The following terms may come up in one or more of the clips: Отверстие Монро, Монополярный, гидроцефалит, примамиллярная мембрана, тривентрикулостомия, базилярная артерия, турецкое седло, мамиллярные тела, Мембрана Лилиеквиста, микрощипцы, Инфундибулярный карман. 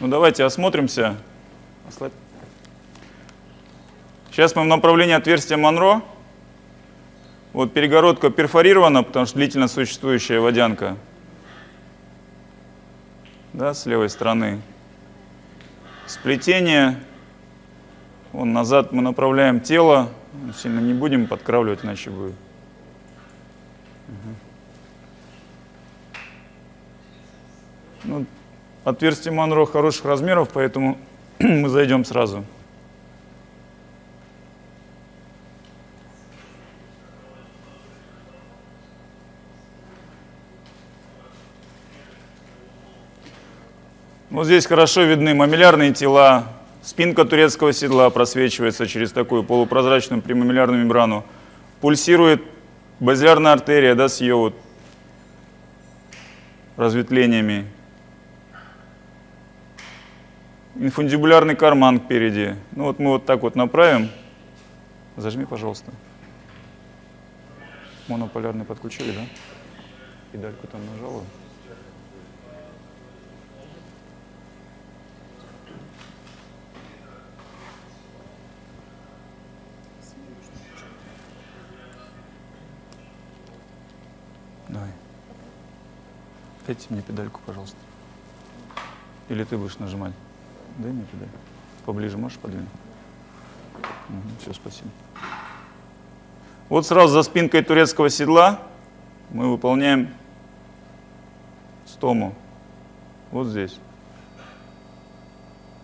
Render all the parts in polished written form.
Ну давайте осмотримся. Сейчас мы в направлении отверстия Монро. Вот перегородка перфорирована, потому что длительно существующая водянка. Да, с левой стороны. Сплетение. Вон назад мы направляем тело. Сильно не будем подкравливать, иначе будет. Ну, отверстие Монро хороших размеров, поэтому мы зайдем сразу. Вот здесь хорошо видны мамиллярные тела, спинка турецкого седла просвечивается через такую полупрозрачную примамиллярную мембрану, пульсирует базилярная артерия, да, с ее вот разветвлениями. Инфундибулярный карман впереди. Ну вот мы вот так вот направим. Зажми, пожалуйста. Монополярный подключили, да? Педальку там нажала. Давай. Дайте мне педальку, пожалуйста. Или ты будешь нажимать? Дай мне педаль. Поближе можешь подвинуть? Угу, все, спасибо. Вот сразу за спинкой турецкого седла мы выполняем стому. Вот здесь.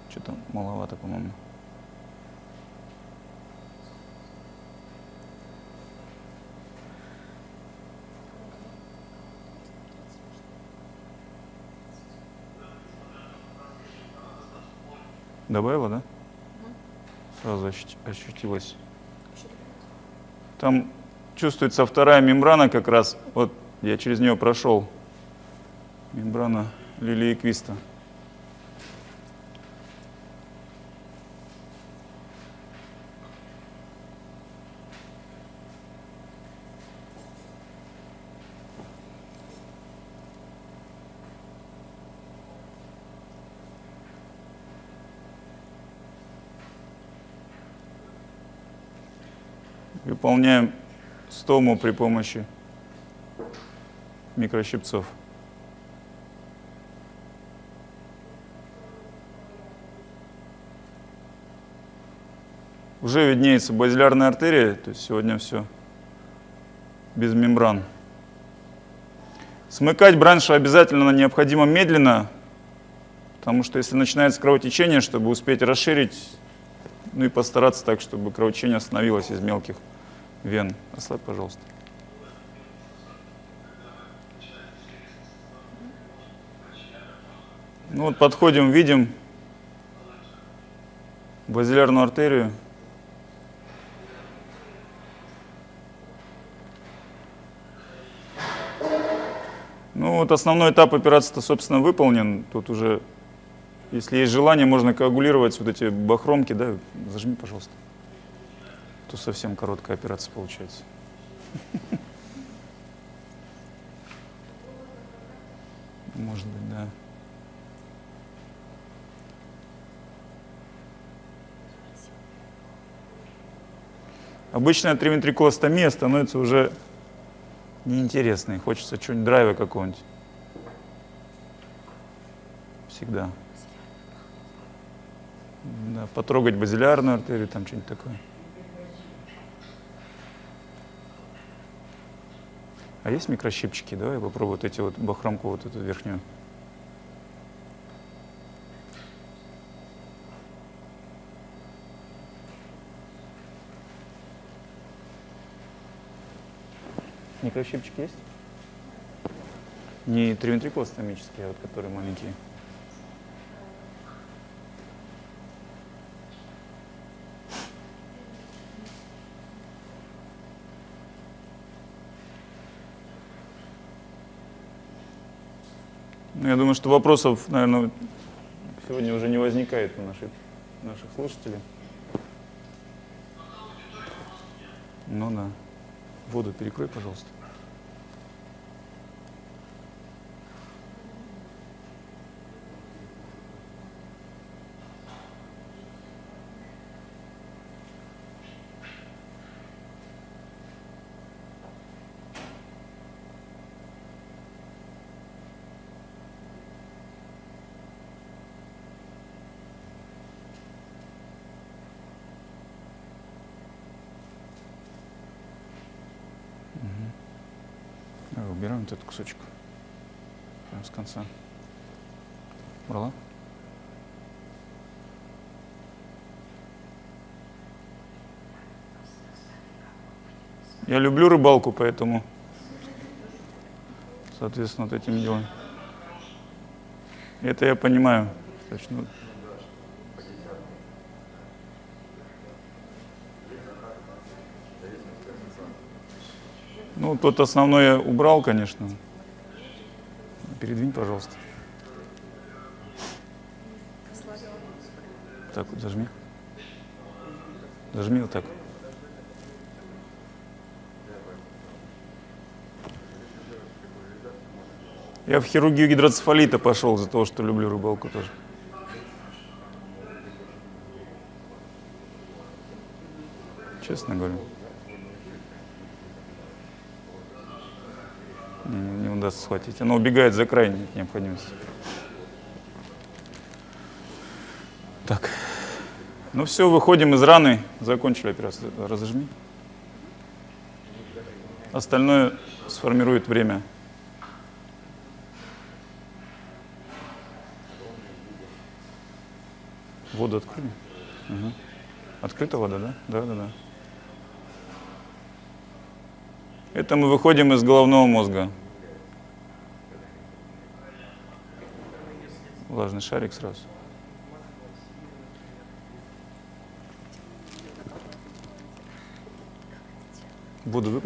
Что-то маловато, по-моему. Добавила, да? Сразу ощутилась. Там чувствуется вторая мембрана как раз. Вот я через нее прошел. Мембрана Лилиеквиста. Выполняем стому при помощи микрощипцов. Уже виднеется базилярная артерия, то есть сегодня все без мембран. Смыкать браншу обязательно необходимо медленно, потому что если начинается кровотечение, чтобы успеть расширить, ну и постараться так, чтобы кровотечение остановилось из мелких вен. Ослабь, пожалуйста. Ну вот подходим, видим базилярную артерию. Ну вот основной этап операции-то, собственно, выполнен. Тут уже, если есть желание, можно коагулировать вот эти бахромки. Да? Зажми, пожалуйста. То совсем короткая операция получается. Может быть, да. Обычная тривентрикулостомия становится уже неинтересной. Хочется чего-нибудь драйва какого-нибудь. Всегда. Да, потрогать базилярную артерию, там что-нибудь такое. А есть микрощипчики? Давай я попробую вот эти вот бахромку, вот эту верхнюю. Микрощипчик есть? Не тривентрикулостомические, а вот которые маленькие. Я думаю, что вопросов, наверное, сегодня уже не возникает у наших слушателей. Ну да. Воду перекрой, пожалуйста. убираем вот этот кусочек. Прям с конца. Брала. Я люблю рыбалку, поэтому, соответственно, вот этим делом. Это я понимаю. Точно. Ну, тот основной я убрал, конечно. Передвинь, пожалуйста. Так вот, зажми. Зажми вот так. Я в хирургию гидроцефалита пошел за то, что люблю рыбалку тоже. Честно говоря. Не удастся схватить. Она убегает за край от необходимости. Так. Ну все, выходим из раны. Закончили операцию. Разожми. Остальное сформирует время. Воду открыли? Угу. Открыта вода, да? Да. Это мы выходим из головного мозга. Влажный шарик сразу. Воду выпустили.